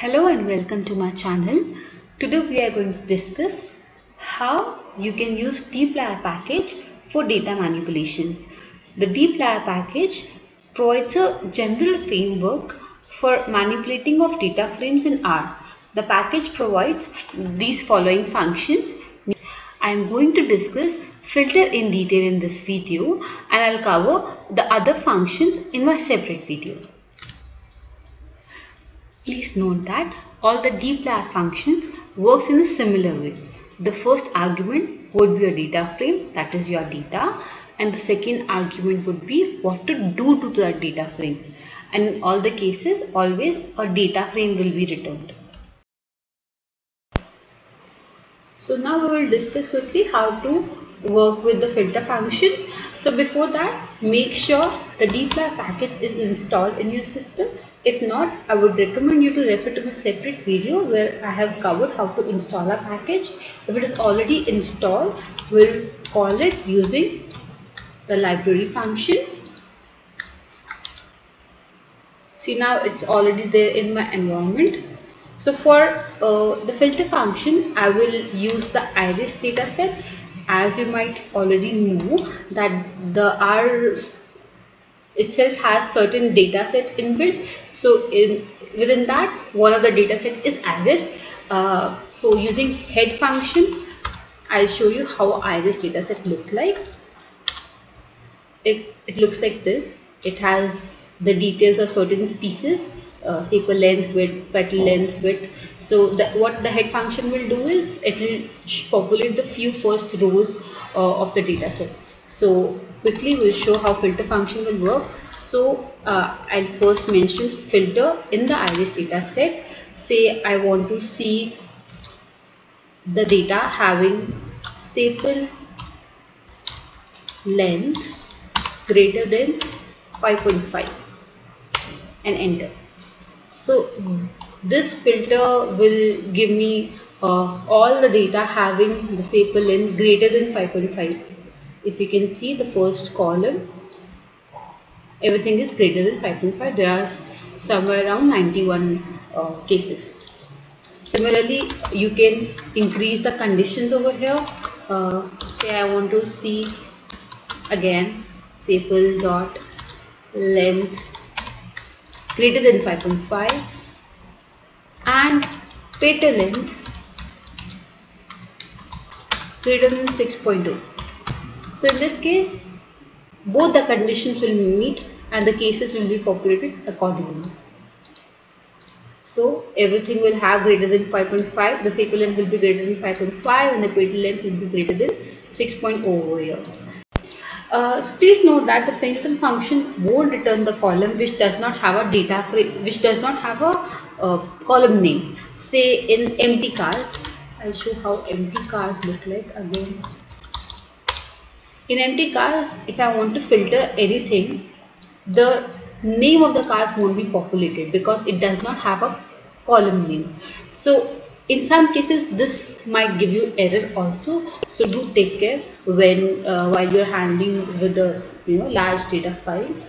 Hello and welcome to my channel. Today we are going to discuss how you can use dplyr package for data manipulation. The dplyr package provides a general framework for manipulating of data frames in R. The package provides these following functions. I am going to discuss filter in detail in this video and I'll cover the other functions in my separate video. Please note that all the dplyr functions works in a similar way. The first argument would be your data frame, that is your data, and the second argument would be what to do to that data frame. And in all the cases, always a data frame will be returned. So now we will discuss quickly how to work with the filter function. So before that, make sure the dplyr package is installed in your system. If not, I would recommend you to refer to my separate video where I have covered how to install a package. If it is already installed, we'll call it using the library function. See, now it's already there in my environment. So for the filter function, I will use the Iris dataset. As you might already know that the R itself has certain data sets inbuilt, so within that one of the data set is Iris. So using head function, I'll show you how Iris data set look like. It looks like this. It has the details of certain species, sepal length, width, petal length, width. So what the head function will do is it will populate the few first rows of the data set. So quickly we'll show how filter function will work. So I'll first mention filter in the Iris data set. Say I want to see the data having sepal length greater than 5.5 and enter. So this filter will give me all the data having the sepal length greater than 5.5. If you can see the first column, everything is greater than 5.5. There are somewhere around 91 cases. Similarly, you can increase the conditions over here. Say I want to see again sepal dot length greater than 5.5 and petal length greater than 6.2. So in this case, both the conditions will meet and the cases will be populated accordingly. So everything will have greater than 5.5, the sepal length will be greater than 5.5 and the petal length will be greater than 6.0 over here. So please note that the filter function won't return the column which does not have a data frame, which does not have a column name. Say in empty cars, I'll show how empty cars look like again. In empty cars, if I want to filter anything, the name of the cars won't be populated because it does not have a column name. So in some cases, this might give you error also. So do take care when while you're handling with the large data files.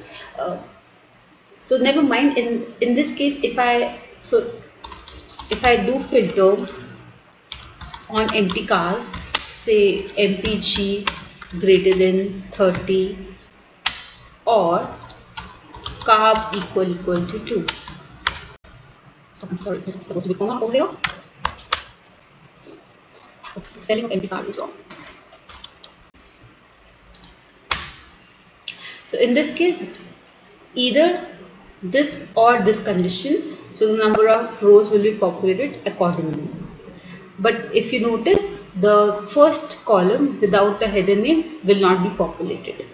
So never mind. In this case, if I do filter on empty cars, say MPG greater than 30 or carb equal to 2. I'm sorry, this is supposed to be comma over here. The spelling of empty carb is wrong. So in this case, either this or this condition, so the number of rows will be populated accordingly. But if you notice, the first column without a header name will not be populated.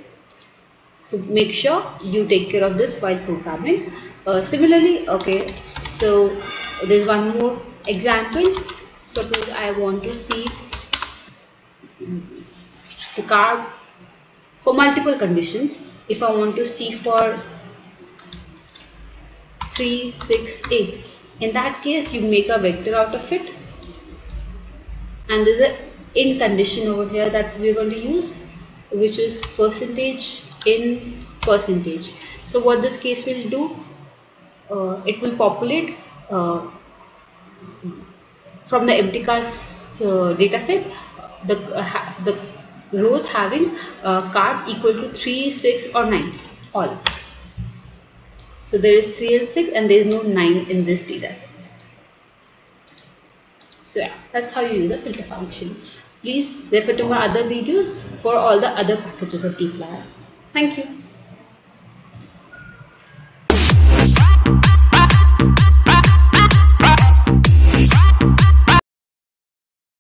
So make sure you take care of this while programming. Similarly, okay, so there's one more example. Suppose I want to see the carb for multiple conditions. If I want to see for 3, 6, 8, in that case you make a vector out of it. And there's an in condition over here that we're going to use, which is percentage in percentage. So what this case will do, it will populate from the empty cars dataset, the rows having card equal to 3, 6 or 9 all. So there is 3 and 6 and there is no 9 in this dataset. So yeah, that's how you use a filter function. Please refer to my other videos for all the other packages of dplyr. Thank you.